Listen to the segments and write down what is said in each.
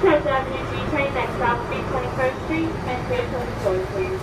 First Avenue G Train, next stop, 321st Street, and 324th, please.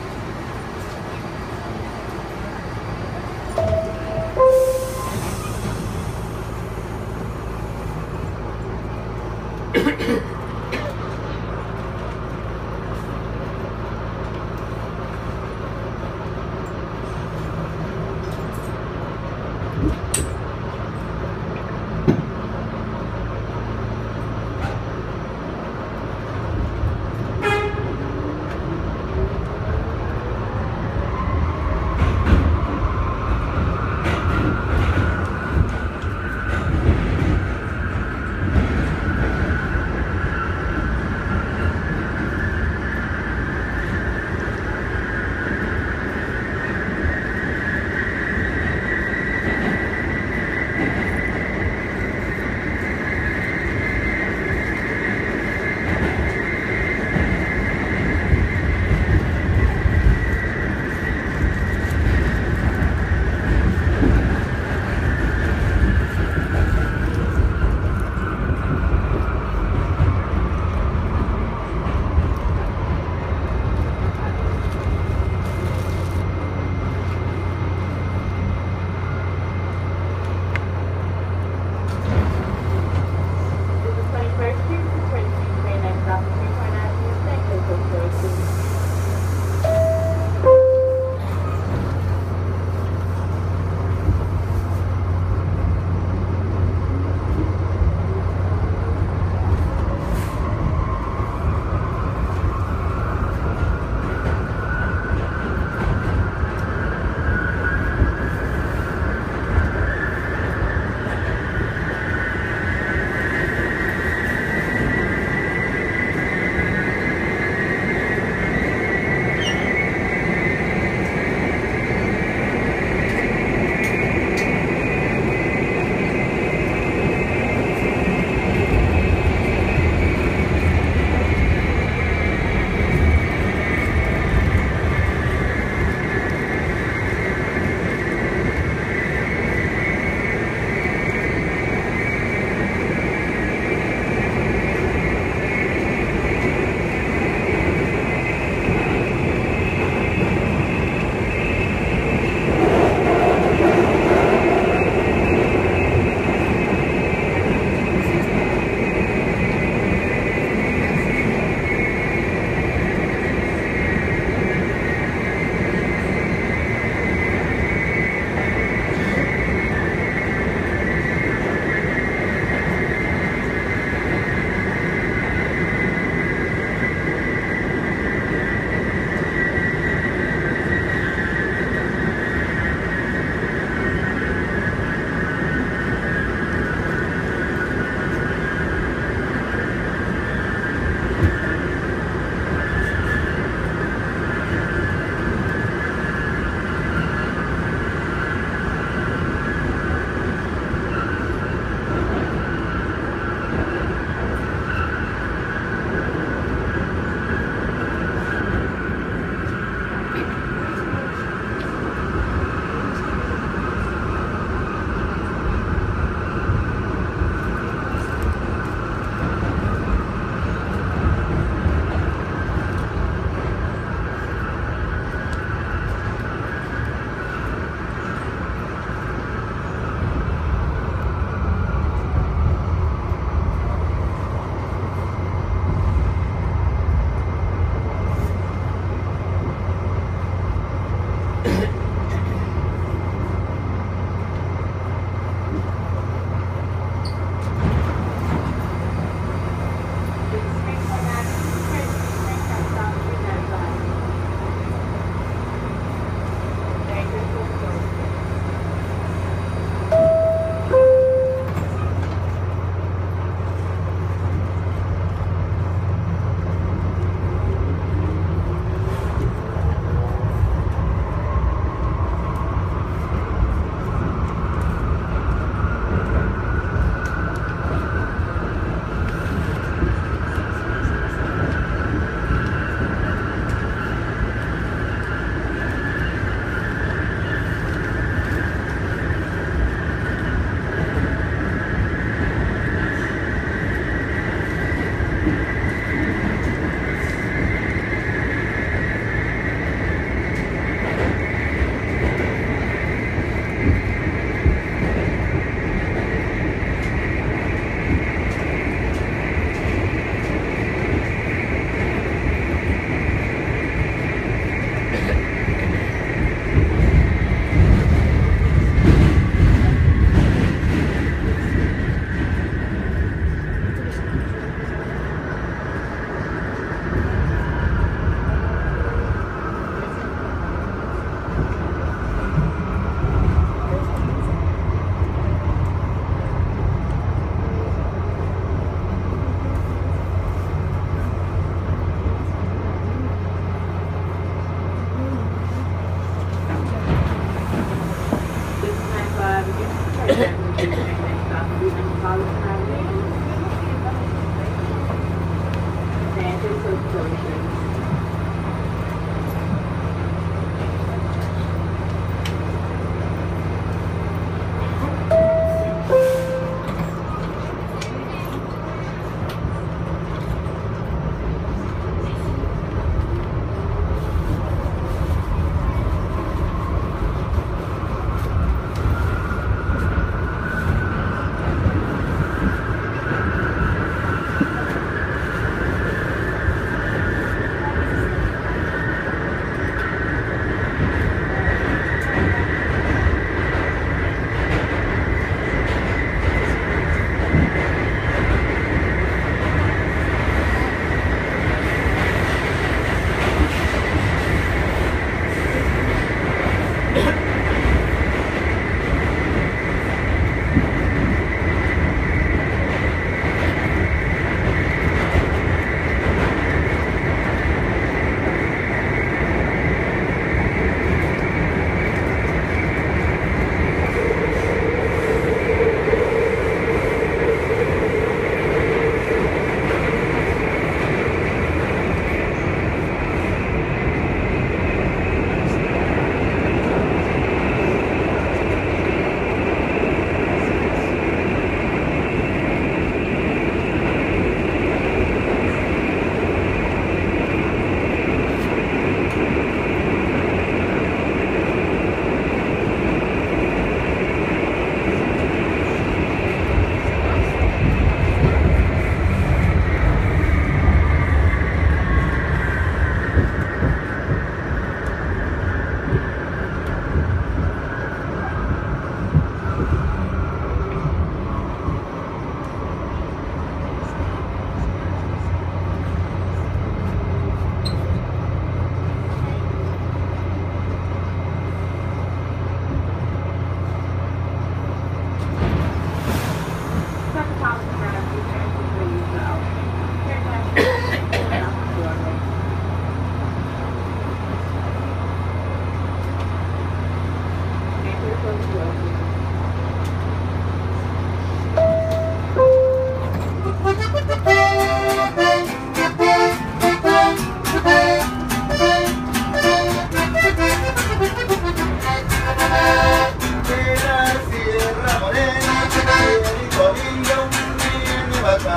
Un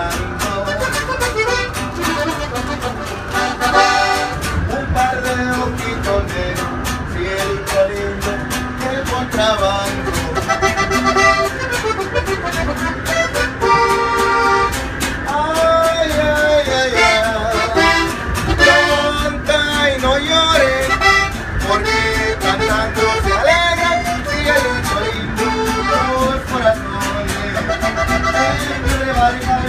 par de ojitos negros, fiel y cariño, el contrabando. Ay, ay, ay, ay, canta y no llores, porque cantando se alegran, fiel y cariño, los corazones. Siempre bailan el aire.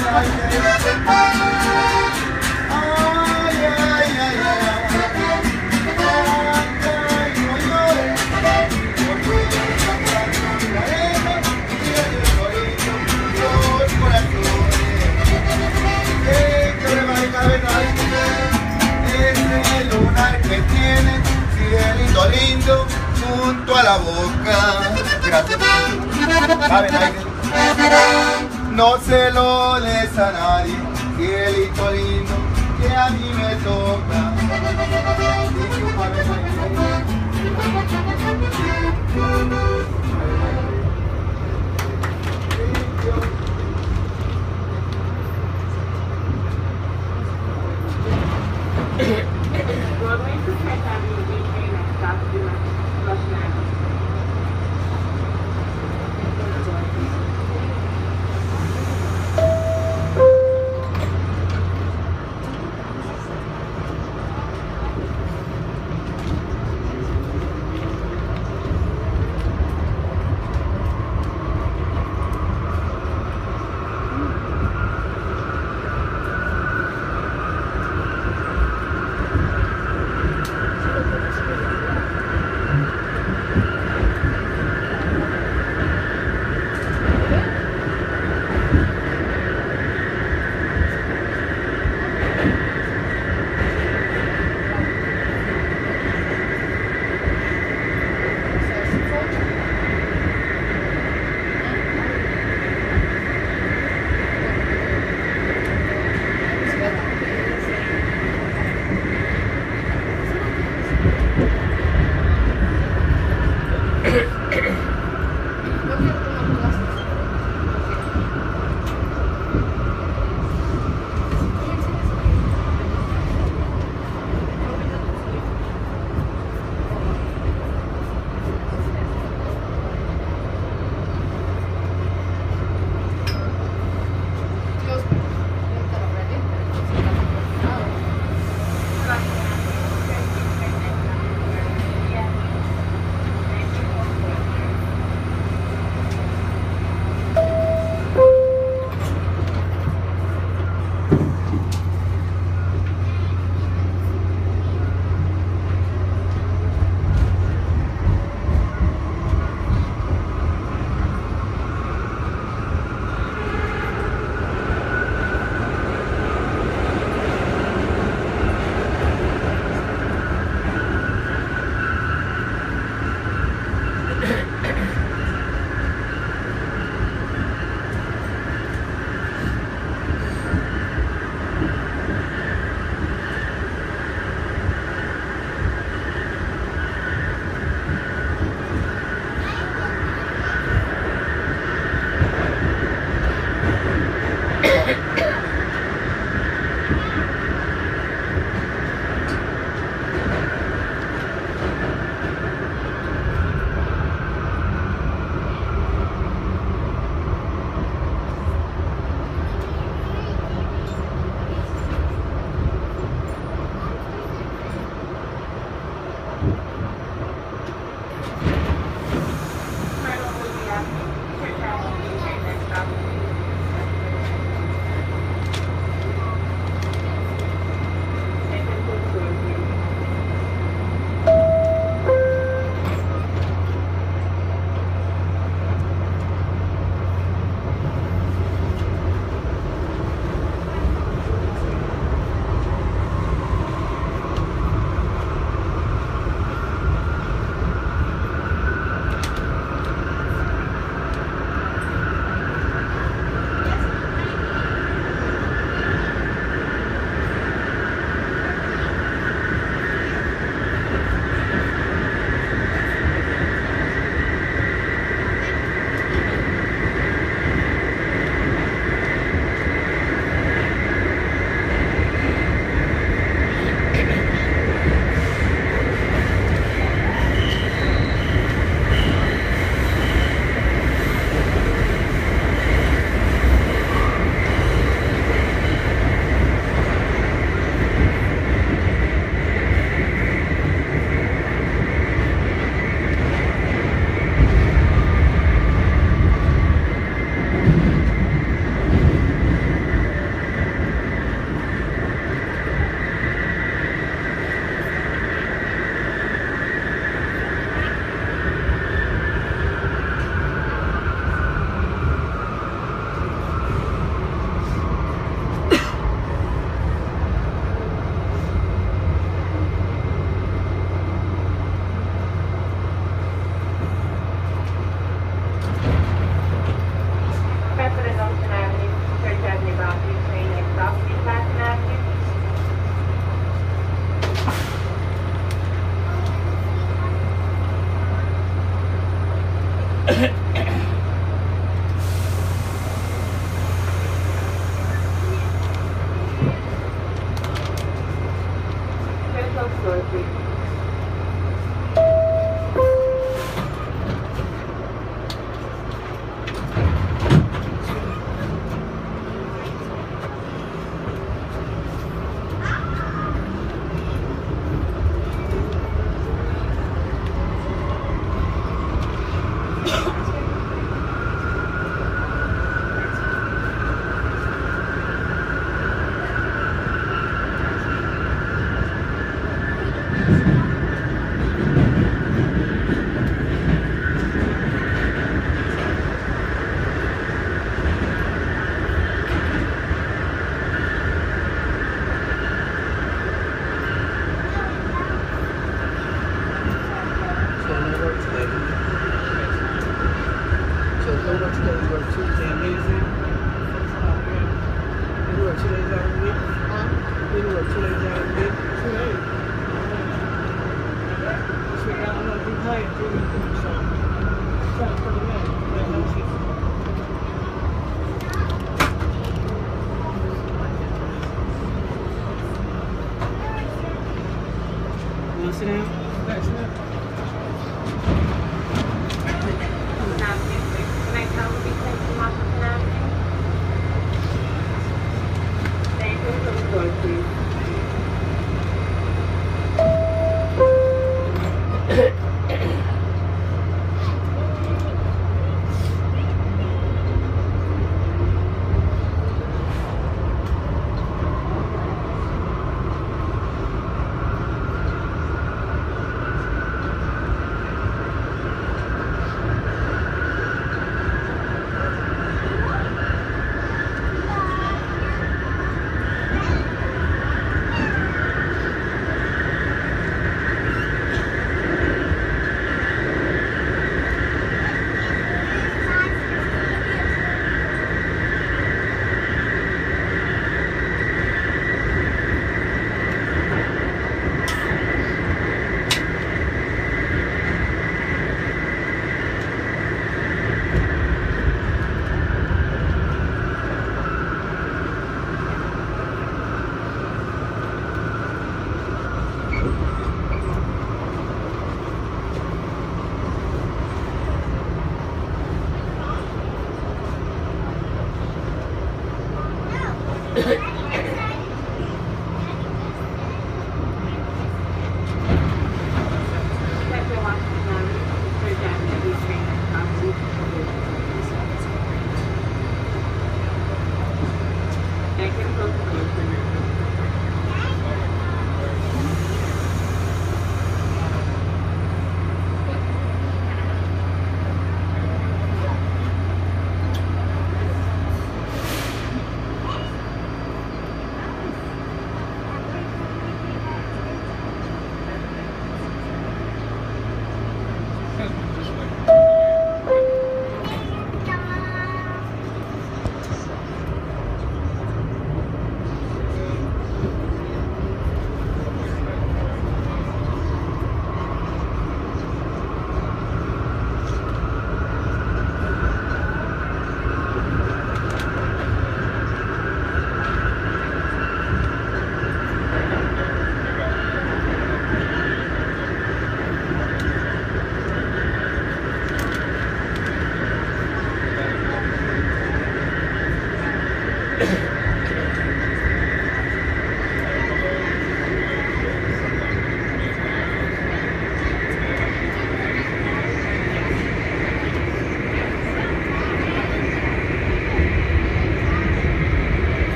Lindo junto a la boca. Gracias. No se lo des a nadie, cielito lindo, que a mí me toca.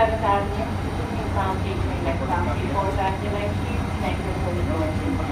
7th Avenue, between Sound Gate Train, Neck Sound Gate, Forest Avenue, and Keys, Connector, Holy Origin.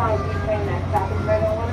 find G Train that stopping right on one.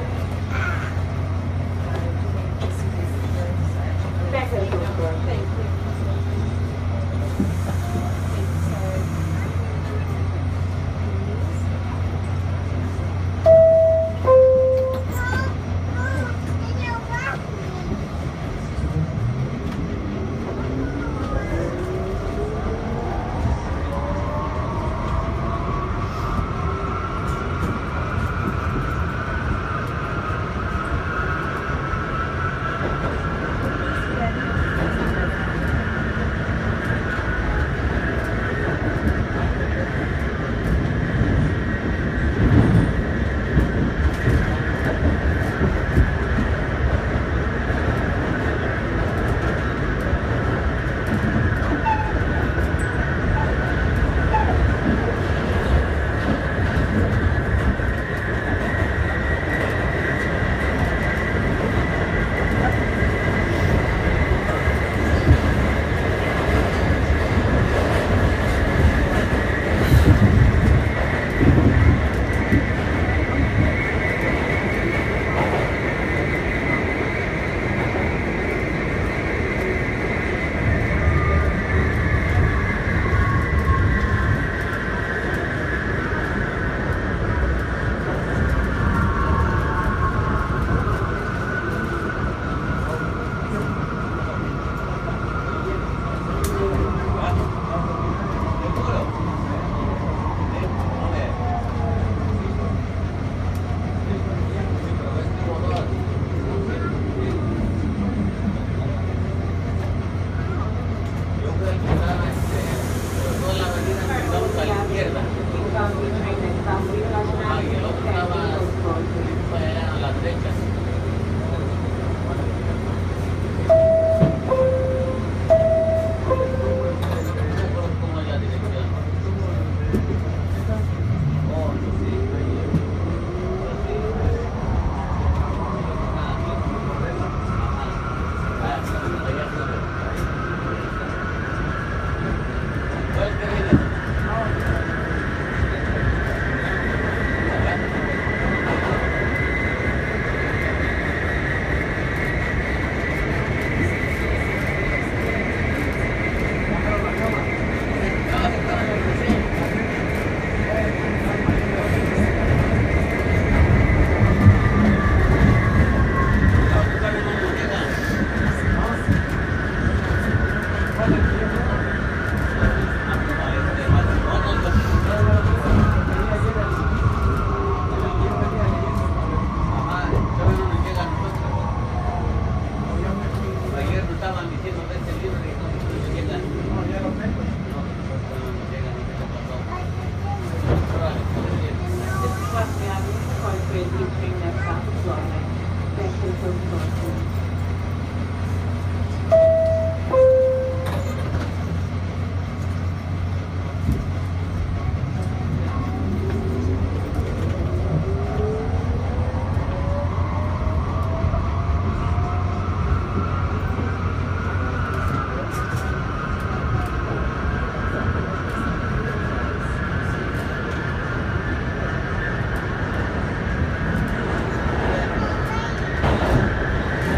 Thank you.